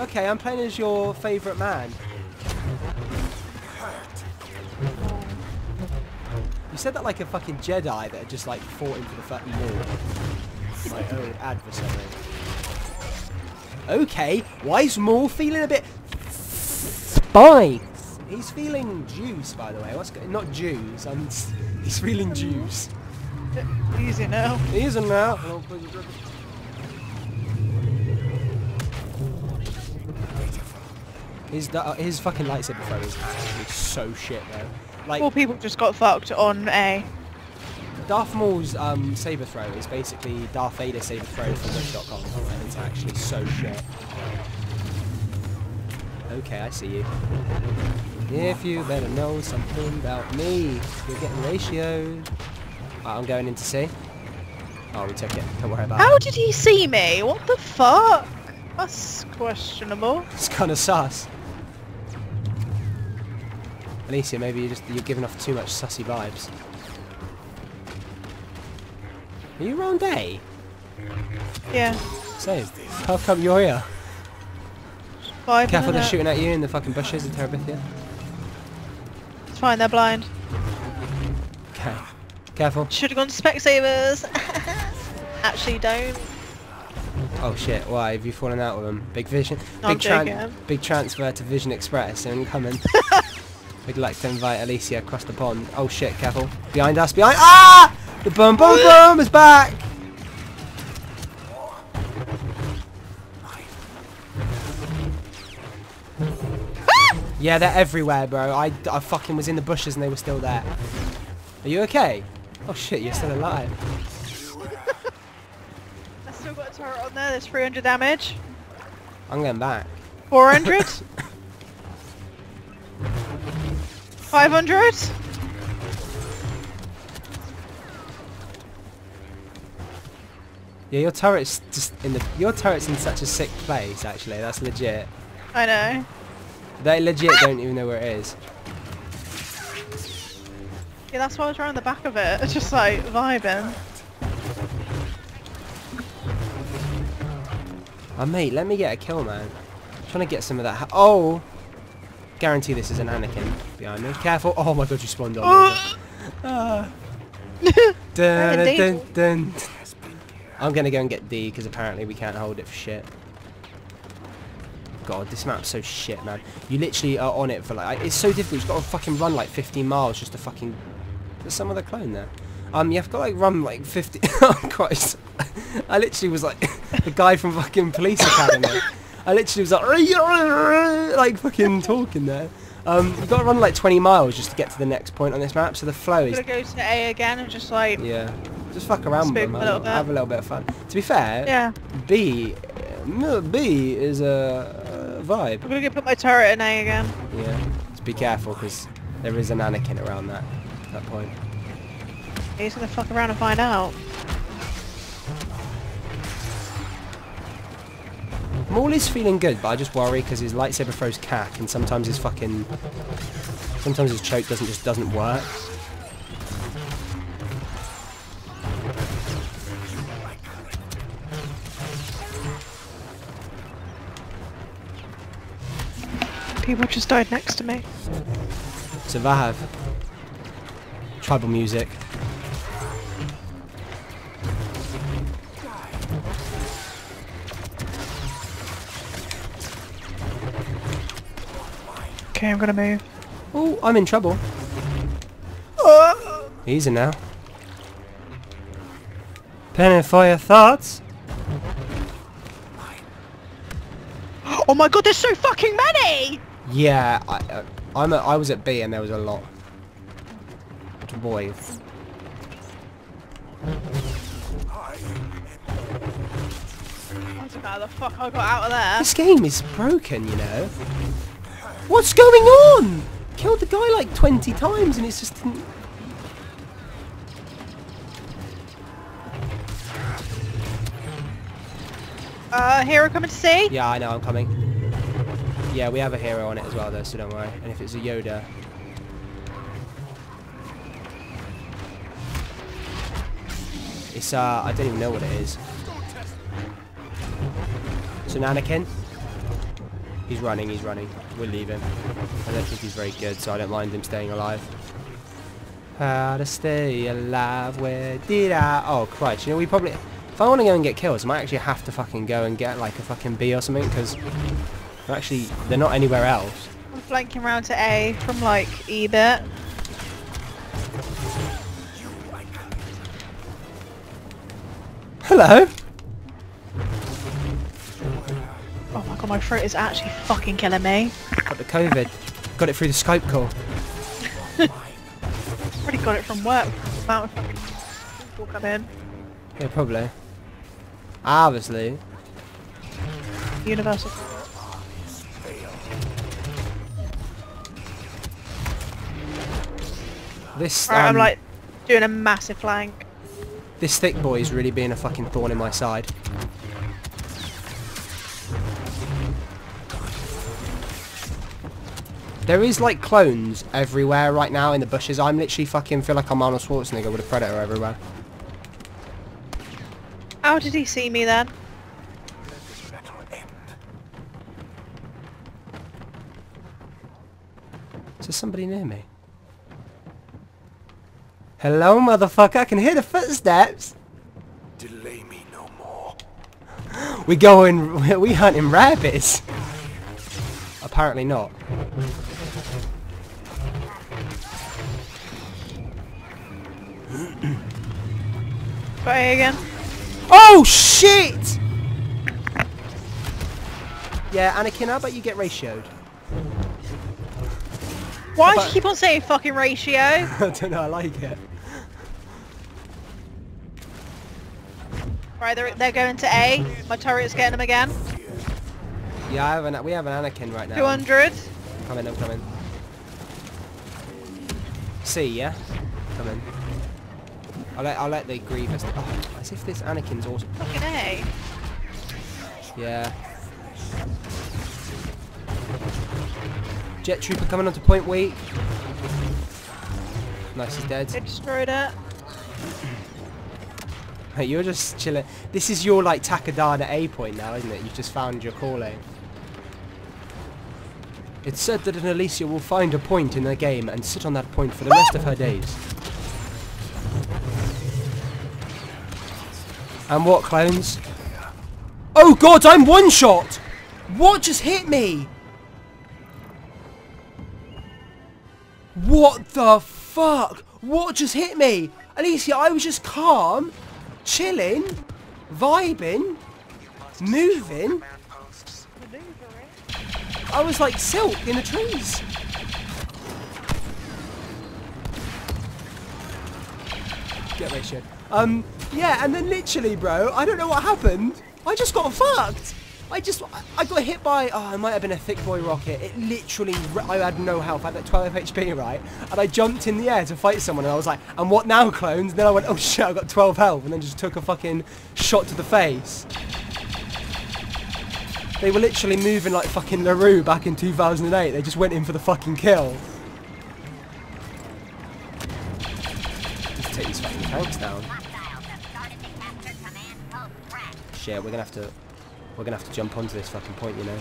Okay, I'm playing as your favourite man. You said that like a fucking Jedi that just like fought into the fucking wall. My own adversary. Okay, why is Maul feeling a bit spines? He's feeling juice, by the way. What's going? Not Jews. He's feeling juice. Easy now. Easy now. His fucking lightsaber throw is actually so shit though. Like, well, people just got fucked on a. Darth Maul's saber throw is basically Darth Vader saber throw from Wish.com, and it's actually so shit. Okay, I see you. If you better know something about me, you're getting ratioed. I'm going in to see. Oh, we took it. Don't worry about it. How did he see me? What the fuck? That's questionable. It's kind of sus. Alicia, maybe you're giving off too much sussy vibes. Are you around A? Yeah. Same. How come you're here? Careful, they're shooting at you in the fucking bushes in Terabithia. It's fine, they're blind. Okay. Careful. Should have gone to Spec Savers. Actually, don't. Oh shit! Why have you fallen out with them? Big Vision. No, big transfer to Vision Express incoming. We'd like to invite Alicia across the pond. Oh shit! Careful. Behind us. Behind. Ah! The boom boom boom is back. Yeah, they're everywhere, bro. I fucking was in the bushes and they were still there. Are you okay? Oh shit! You're still alive. I still got a turret on there. There's 300 damage. I'm going back. 400. 500. Yeah, your turret's just in the. Your turret's in such a sick place. Actually, that's legit. I know. They legit don't even know where it is. Yeah, that's why I was around the back of it. It's just like vibing. Oh mate, let me get a kill, man. I'm trying to get some of that. Oh, guarantee this is an Anakin behind me. Careful! Oh my god, you spawned on me. I'm gonna go and get D because apparently we can't hold it for shit. God, this map's so shit, man. You literally are on it for like, it's so difficult. You've got to fucking run like 15 miles just to fucking. There's some other clone there. You've got to like run like 50. Oh Christ! I literally was like the guy from fucking Police Academy. I literally was like fucking talking there. You've got to run like 20 miles just to get to the next point on this map. So the flow is. I'm gonna go to A again and just like. Yeah. Just fuck around with them, have a little bit of fun. To be fair, yeah. B is a vibe. I'm going to put my turret in A again. Yeah, just be careful because there is an Anakin around that point. He's going to fuck around and find out. Maul is feeling good, but I just worry because his lightsaber throws cack and sometimes his fucking... Sometimes his choke just doesn't work. People just died next to me. Survive. Tribal music. Okay, I'm gonna move. Oh, I'm in trouble. Oh. Easy now. Penning for your thoughts. Oh my god, there's so fucking many! Yeah, I was at B and there was a lot. Boys. How the fuck I got out of there? This game is broken, you know. What's going on? Killed the guy like 20 times and it's just. Hero coming to C? Yeah, I know, I'm coming. Yeah, we have a hero on it as well, though, so don't worry. And if it's a Yoda... It's, I don't even know what it is. It's an Anakin. He's running, he's running. We'll leave him. I don't think he's very good, so I don't mind him staying alive. How to stay alive, where did I... Oh, Christ, you know, we probably... If I want to go and get kills, I might actually have to fucking go and get, like, a fucking B or something, because actually, they're not anywhere else. I'm flanking around to A from, like, E bit. Hello! Oh my god, my throat is actually fucking killing me. Got the COVID. Got it through the Skype call. Probably got it from work. The amount of fucking people come in. Yeah, probably. Obviously. Universal. This. Right, I'm like doing a massive flank. This thick boy is really being a fucking thorn in my side. There is like clones everywhere right now in the bushes. I'm literally fucking feel like I'm Arnold Schwarzenegger with a predator everywhere. How did he see me then? Is there somebody near me? Hello, motherfucker! I can hear the footsteps. Delay me no more. We going. We hunting rabbits. Apparently not. Try again. Oh shit! Yeah, Anakin, how about you get ratioed? Why do you keep on saying fucking ratio? I don't know, I like it. Right, they're going to A. My turret's getting them again. Yeah, we have an Anakin right now. 200. Come in, I'm coming. C, yeah? Come in. I'll let the Grievous... Oh, as if this Anakin's awesome. Fucking A. Yeah. Jet Trooper coming onto point weak. Nice, he's dead. They destroyed it. Hey, you're just chilling. This is your, like, Takodana A point now, isn't it? You've just found your calling. It's said that an Alicia will find a point in her game and sit on that point for the rest of her days. And what, clones? Oh god, I'm one shot! What just hit me? What the fuck? What just hit me? Alicia, I was just calm, chilling, vibing, moving. I was like silk in the trees. Get away, shit. Yeah, and then literally, bro, I don't know what happened. I just got fucked. I got hit by, oh, it might have been a thick boy rocket. It literally, I had no health. I had like 12 HP, right? And I jumped in the air to fight someone, and I was like, and what now, clones? And then I went, oh shit, I got 12 health, and then just took a fucking shot to the face. They were literally moving like fucking LaRue back in 2008. They just went in for the fucking kill. Just take these fucking tanks down. Shit, we're gonna have to jump onto this fucking point, you know.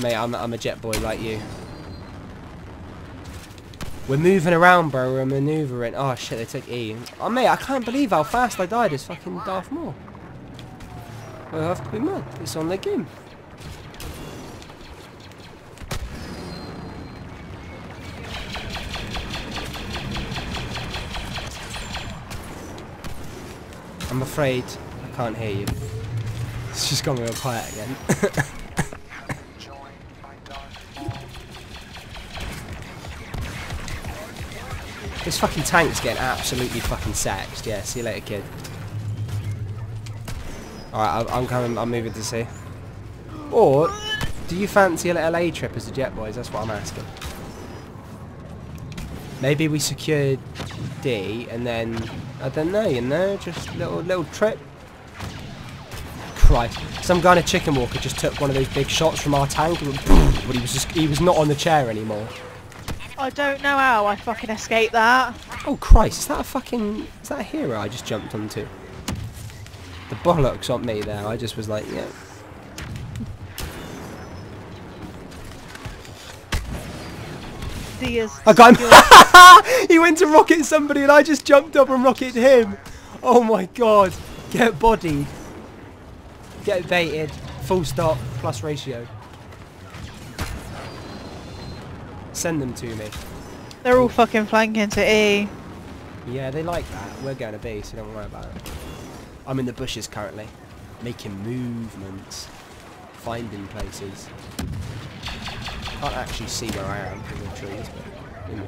Mate, I'm a jet boy like you. We're moving around, bro. We're manoeuvring. Oh shit, they took E. Oh mate, I can't believe how fast I died as fucking Darth Maul. I have to be mad. It's on the game. I'm afraid I can't hear you. It's just gone real quiet again. This fucking tank's getting absolutely fucking sacked. Yeah, see you later, kid. Alright, I'm coming, I'm moving to C. Or, do you fancy a little LA trip as the jet boys? That's what I'm asking. Maybe we secure D and then, I don't know, you know, just a little trip. Christ. Some guy in a chicken walker just took one of those big shots from our tank, and boom, but he was not on the chair anymore. I don't know how I fucking escaped that. Oh Christ, is that a hero I just jumped onto? The bollocks on me there, I just was like, yeah. I got him. He went to rocket somebody and I just jumped up and rocketed him. Oh my god. Get bodied. Get baited. Full stop. Plus ratio. Send them to me. They're all fucking flanking to E. Yeah, they like that. We're going to B, so don't worry about it. I'm in the bushes currently. Making movements. Finding places. Can't actually see where I am in the trees, but you know.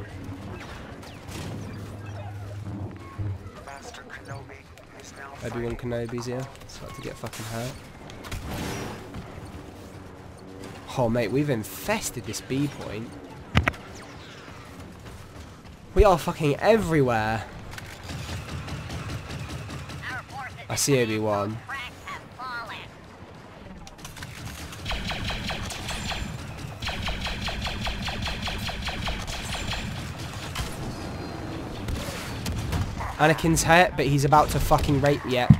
Master Kenobi is now Obi-Wan Kenobi's here. It's about to get fucking hurt. Oh mate, we've infested this B point. We are fucking everywhere. I see Obi-Wan. Anakin's hurt, but he's about to fucking rape yet.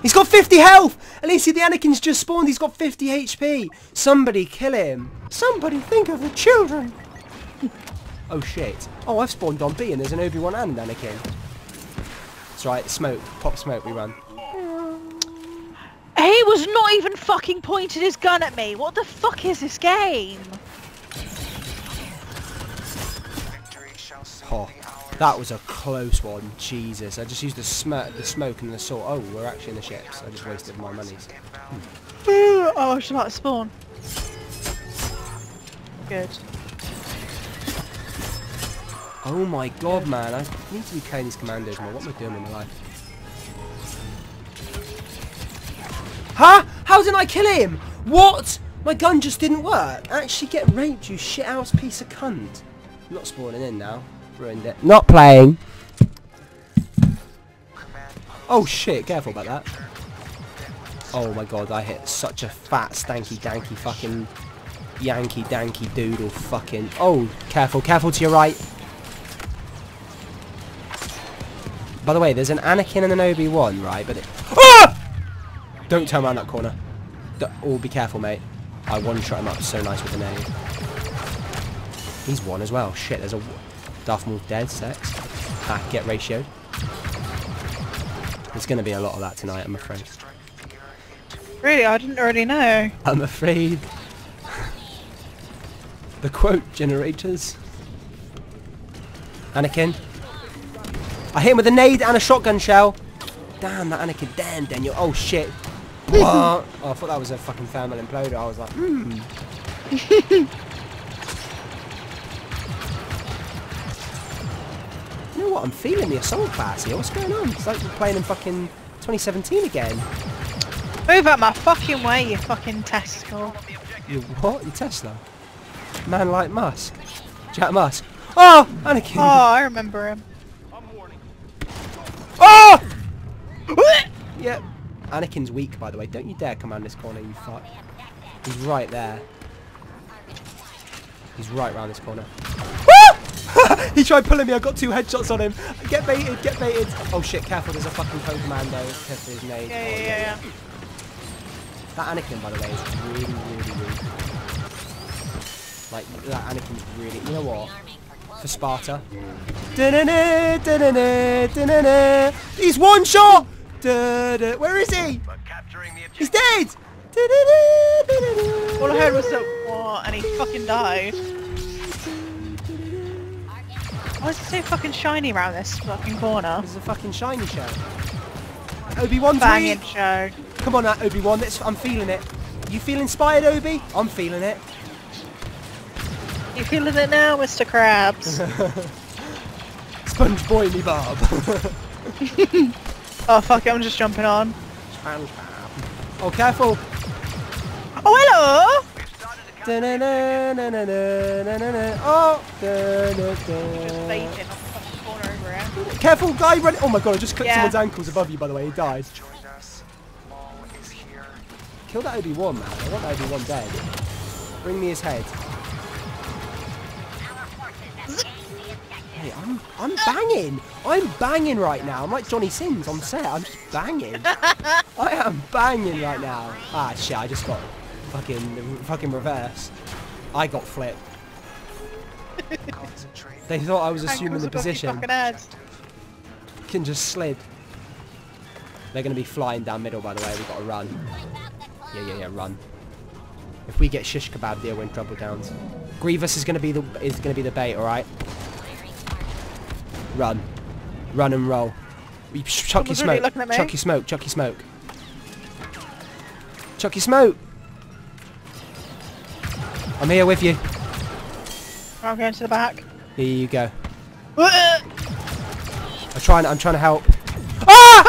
He's got 50 health! At least the Anakin's just spawned, he's got 50 HP. Somebody kill him. Somebody think of the children. Oh shit. Oh, I've spawned on B and there's an Obi-Wan and Anakin. That's right, smoke. Pop smoke, we run. He was not even fucking pointing his gun at me. What the fuck is this game? Oh. That was a close one, Jesus. I just used the smoke and the sword. Oh, we're actually in the ships. I just wasted my monies. Oh, I was about to spawn. Good. Oh my god, man. I need to be killing these commandos more. What am I doing in my life? Huh? How did I kill him? What? My gun just didn't work. Actually get raped, you shit-house piece of cunt. I'm not spawning in now. Ruined it. Not playing. Oh shit, careful about that. Oh my god, I hit such a fat stanky danky fucking Yankee danky doodle fucking. Oh, careful, careful to your right. By the way, there's an Anakin and an Obi-Wan, right? But it... Ah! Don't turn around that corner. Oh, be careful, mate. I one-shot him up so nice with an A. He's one as well. Shit, there's a... Darth Maul dead, sex. Back, get ratioed. There's going to be a lot of that tonight, I'm afraid. Really? I didn't already know. I'm afraid. The quote generators. Anakin. I hit him with a nade and a shotgun shell. Damn, that Anakin. Damn, Daniel. Oh, shit. What? Oh, I thought that was a fucking thermal imploder. I was like, hmm. You know what, I'm feeling the assault class here, what's going on? It's like we're playing in fucking 2017 again. Move out my fucking way, you fucking Tesco. You what? You Tesla? Man like Musk. Jack Musk. Oh! Anakin! Oh, I remember him. Oh! Yep. Anakin's weak, by the way. Don't you dare come around this corner, you fuck. He's right there. He's right round this corner. He tried pulling me, I got two headshots on him. Get baited, get baited. Oh shit, careful, there's a fucking commando. Careful, his nade. Yeah, yeah, yeah, yeah. That Anakin, by the way, is really, really weak. Like, that Anakin's really... You know what? For Sparta. He's one shot! Where is he? He's dead! All I heard was that war, and he fucking died. Why is it so fucking shiny around this fucking corner? This is a fucking shiny show. Obi-Wan, banging show. Come on, Obi-Wan. I'm feeling it. You feel inspired, Obi? I'm feeling it. You feeling it now, Mr. Krabs? Spongeboy me, Bob. Oh fuck it! I'm just jumping on. Oh, careful! Oh, hello! Oh! Careful, guy running. Oh my god, I just clipped someone's ankles above you, by the way. He died. Kill that Obi-Wan, man. I want Obi-Wan dead. Bring me his head. Hey, I'm banging. I'm banging right now. I'm like Johnny Sins on set. I'm just banging. I am banging right now. Ah, shit. I just got fucking reverse. I got flipped. They thought I was assuming the position. Can just slid. They're going to be flying down middle, by the way. We've got to run. Yeah, run. If we get shish kebab there, we're in trouble downs. Grievous is going to be the bait, all right? Run. Run and roll. Chuck your smoke. Chuck your smoke. Chuck your smoke. Chuck your smoke. I'm here with you. I'm going to the back. Here you go. I'm trying to help. Ah!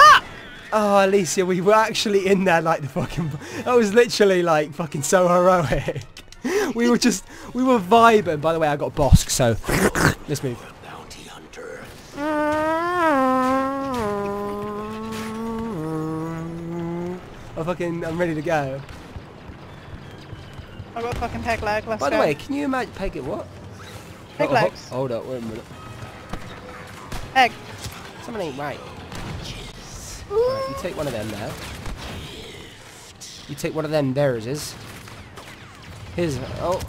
Oh, Alicia, we were actually in there like the fucking... That was literally like fucking so heroic. We were vibing. By the way, I got Bosk, so let's move. Bounty hunter. I'm ready to go. I got fucking peg leg. Let's go. By the way, can you imagine... Peg it what? Peg legs. Hold up, wait a minute. Peg. Someone ain't right. Right, you take one of them there. You take one of them. There it is. His. Oh.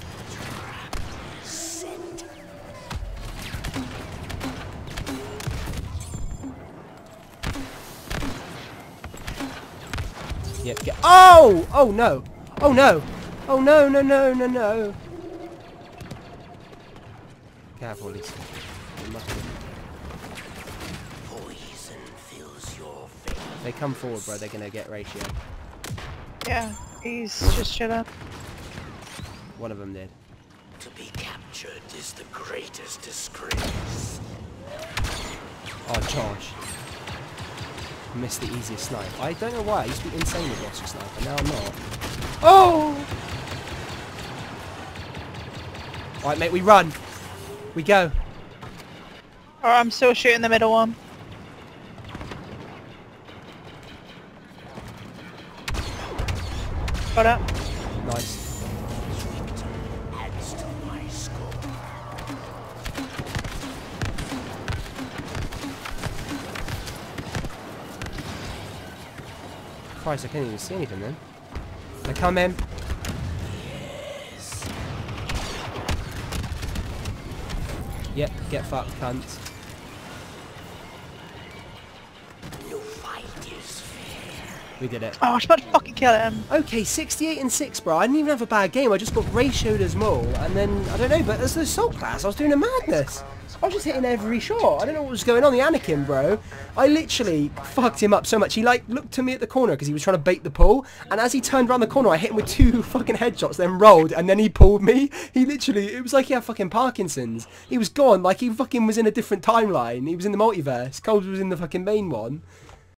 Yep. Get. Oh! Oh no! Oh no! Oh no! No! No! No! No! Careful, Lisa. They come forward, bro. They're gonna get ratio. Yeah, he's just shut up. One of them did. To be captured is the greatest disgrace. Oh, charge! Missed the easiest snipe. I don't know why. I used to be insane with Bosk snipe, but now I'm not. Oh! All right, mate. We run. We go. All right, I'm still shooting the middle one. Up. Nice. Christ, I can't even see anything then. They come in. Yes. Yep, get fucked, cunt. We did it. Oh, I was about to fucking kill him. Okay, 68 and 6, bro. I didn't even have a bad game. I just got ratioed as Maul, and then, I don't know, but as the assault class, I was doing a madness. I was just hitting every shot. I don't know what was going on. The Anakin, bro. I literally fucked him up so much. He, like, looked to me at the corner because he was trying to bait the pull, and as he turned around the corner, I hit him with 2 fucking headshots, then rolled, and then he pulled me. He literally, it was like he had fucking Parkinson's. He was gone. Like, he fucking was in a different timeline. He was in the multiverse. Coles was in the fucking main one.